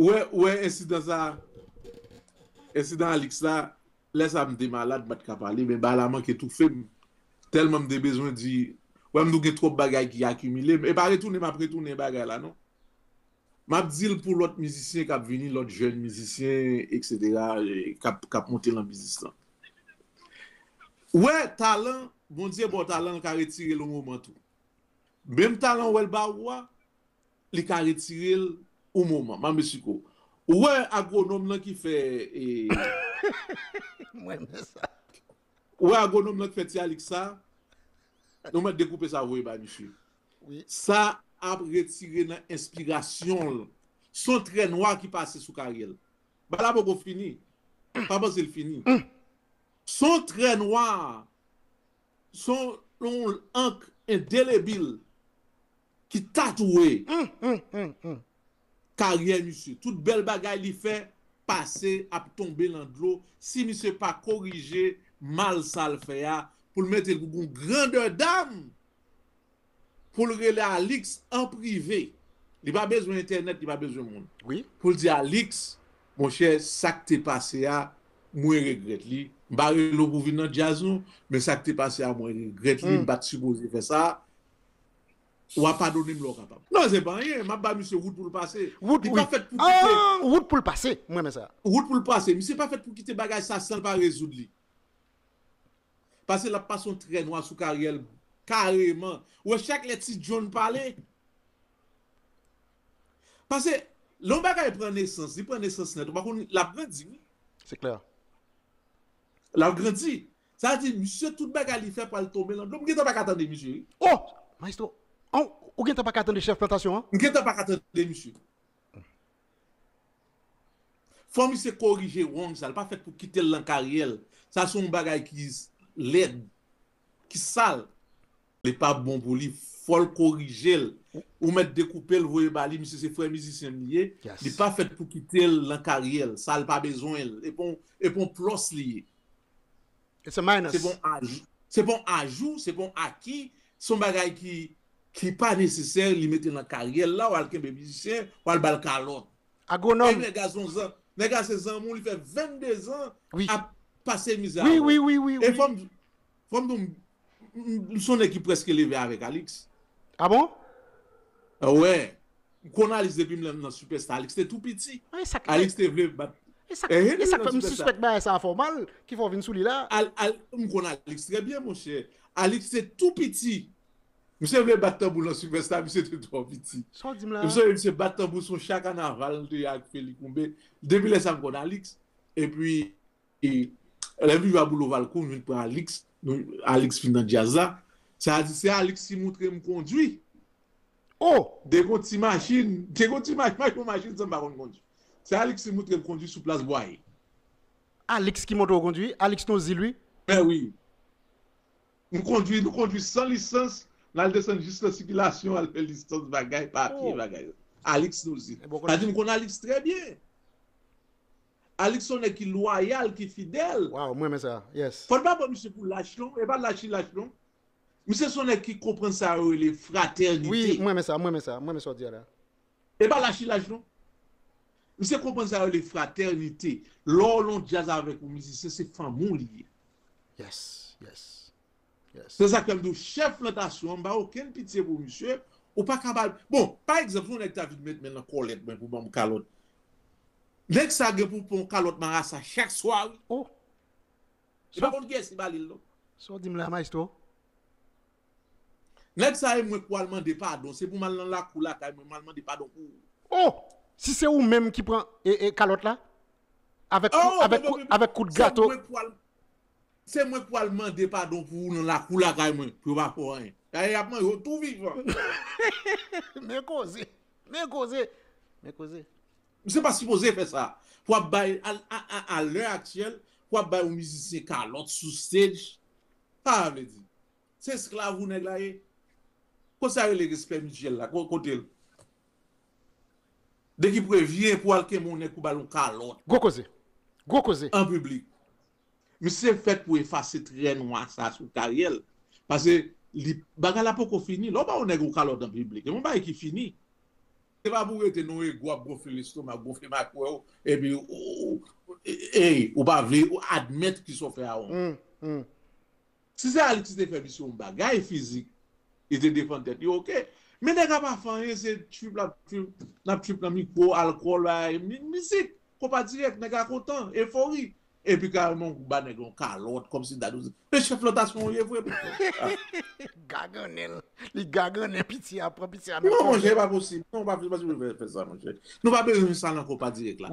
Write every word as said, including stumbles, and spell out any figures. Ouais, ouais, incident ça. Incident Alix là, laisse me des malades, je ne peux pas parler, mais bah la manque étouffé. Tellement de besoin de. Ouais, je n'ai trop de bagages qui accumulé. Mais pas retourner, je vais retourner les bagages là, non? Je dis pour l'autre musicien qui a venu, l'autre jeune musicien, et cetera, qui a monté dans le business. Ouais, talent, bon Dieu, bon talent, qui a retiré le moment tout. Même talent, ouais, le baroua, il a retiré au moment, ma monsieur. Ouais, agronome qui fait. Ouais, mais ça. Ouais, agronome qui fait Alexa. Nous m'a découpé ça, oui, bah, monsieur. Oui. Ça a retiré l'inspiration. Son trait noir qui passait sous Carriel. Bah là, bon, fini. Papa, c'est le fini. Son trait noir, son encre indélébile qui tatoué. Carrière, monsieur. Toute belle bagaille, il fait passer à tomber dans l'eau. Si monsieur pas corrigé, mal ça le fait. Pour le mettre une grandeur d'âme, pour le relayer à Alix en privé. Il n'y a pas besoin d'internet, il n'y a pas besoin de monde. Oui. Pour le dire à Alix, mon cher, ça que t'es passé à, moi regrette li. Barré le gouvernement de jazz, mais ça que t'es passé à, moi regrette li, m'a supposé faire ça. Ou à pardonner me l'eau capable. Non, c'est pas rien. M'a pas monsieur route pour le passer. Route oui. Pas fait pour ah, quitter. Route pour le passer. Moi mais ça. Route pour le passer. Monsieur pas fait pour quitter bagage ça sans pas résoudre li. Parce que la passion très noire sous carrière carrément. Ou chaque petit John parlait. Parce que l'homme bagaille prend naissance, il prend naissance net. Par contre, la grandi. C'est clair. La grandi. Ça veut dire monsieur tout bagaille il fait pas le tomber là. L'homme qui t'a pas attendre monsieur. Oh, maestro. Oh, ou qui t'a pas attendre chef plantation hein? Qui t'a pas attendre monsieur. Faut monsieur corriger wrong ça, pas fait pour quitter la carrière. Ça sont bagaille qui l'aide qui sale n'est pas bon pour lui, faut le corriger ou mettre découper le voyer bali monsieur c'est frère musicien lié n'est pas fait pour quitter la carrière ça n'a pas besoin et bon et bon plus lié c'est bon ajout c'est bon ajout c'est bon acquis son bagage qui qui pas nécessaire lui mettre dans carrière là ou quelqu'un de musicien ou al bal calot agronome les gars onze ans les gars seize ans mon lui fait vingt-deux ans oui passer misère. Oui, oui, oui, oui. Et oui. Femme, son équipe presque élevée avec Alix. Ah bon? Ah ouais. Qu'on a les depuis dans Superstar. Alix était tout petit. Oui, ça Alix était venu. Et ça fait me suspecter ça formal qui faut venir sous lui là. On connaît Alix très bien, mon cher. Alix était tout petit. Monsieur voulait battre pour la Superstar, monsieur était trop petit. Monsieur voulait battre pour son chat carnaval de Félix Koumbe. Depuis les samedis, on a Alix. Et puis, et, la vie va boulot Valcourt, je prends Alix, Alix Finandiaza. Ça a dit, c'est Alix qui montre me conduit. Oh! Des petites machines, des petites machines, ça m'a conduit. C'est Alix qui montre me conduit sous place Boye. Alix qui montre me conduit, Alix nous dit lui? Ben oui. Nous conduisons nous conduis sans licence, nous descendons juste la circulation, elle fait licence, bagaille, papier, bagaille. Alix nous dit. Ça dit, nous connaissons Alix très bien. Alix on est qui loyal, qui fidèle. Wow, moi mais ça, yes. Faut pas pour monsieur pour lâcher, et pas lâcher lâcher. Monsieur son est qui comprend ça les fraternités. Oui, moi mais ça, moi mais ça, moi mais ça dire là. Et pas lâcher lâcher. Monsieur comprend ça les fraternités. L'on jazz avec musicien c'est famille lié. Yes, yes. Yes. C'est ça que le chef plantation, bah aucune pitié pour monsieur ou pas capable. Bon, par exemple, on est ta vie mettre maintenant Colette pour bon calotte. Dès que ça a pour pour calotte marassa chaque soir. Oh. C'est pas bon guerre c'est balil là. So dim la maestro. Dès que ça est moi pour demander pardon, c'est pour mal dans la cour là, moi mal demander pardon pour. Oh, si c'est ou même qui prend et calotte là avec avec avec coup de gâteau. C'est moi pour demander pardon pour dans la cour là moi pour pas pour rien. Il a tout vivant. Mais cause, mais cause, mais cause. Je ne pas supposé faire ça. Pour à l'heure actuelle, pour bailler aux musiciens calotte sous stage. Pas veut dire. C'est esclave ou nèg là. Quand ça le respect mutuel là, côté. Dès qu'il prévient pour quelqu'un mon nèg pour ballon calotte. Go causer. Go causer. En public. Mais c'est fait pour effacer très noir ça sous carrière parce que les bagarre là pas fini. Là on nèg au calotte en public. Et mon bail qui fini. c'est pas pour être nous gonfler l'estomac, gonfler ma couille et puis eh ou pas vouloir admettre qu'ils sont fait à on. Si ça allait te faire mission bagaille physique et te défendre tête, OK. Mais n'est pas faire c'est tu la la trip dans micro alcool musique, qu'on pas direct n'est pas content, euphorie. Et puis carrément banégon calotte comme si dadou mais chef flotation est vrai gagonel li gagonel pitié après pitié non c'est pas possible non pas possible faire ça mon cher nous pas besoin ça encore pas direct là.